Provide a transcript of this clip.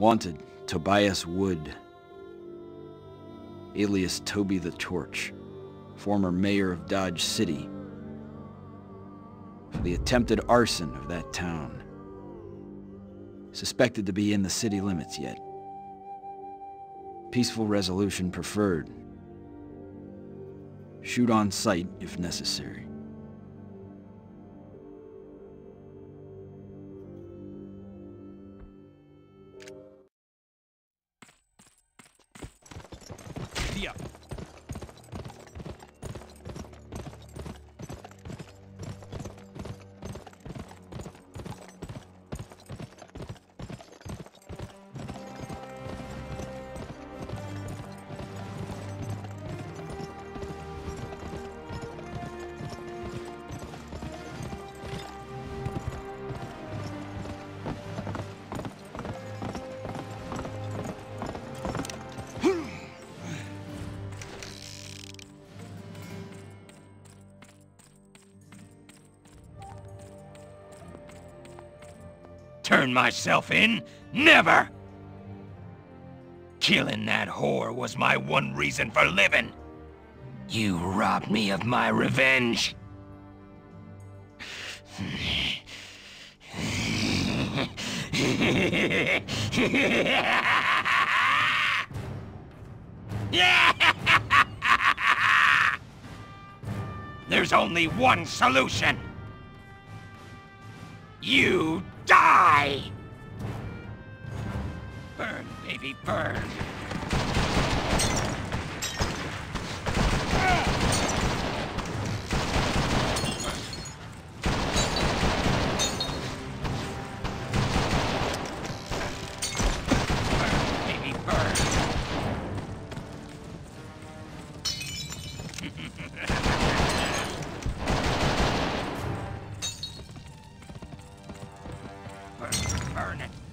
Wanted, Tobias Wood, alias Toby the Torch, former mayor of Dodge City, for the attempted arson of that town. Suspected to be in the city limits yet. Peaceful resolution preferred. Shoot on sight if necessary. Turn myself in? Never! Killing that whore was my one reason for living. You robbed me of my revenge. There's only one solution. You die! Burn, baby, burn! Burn it.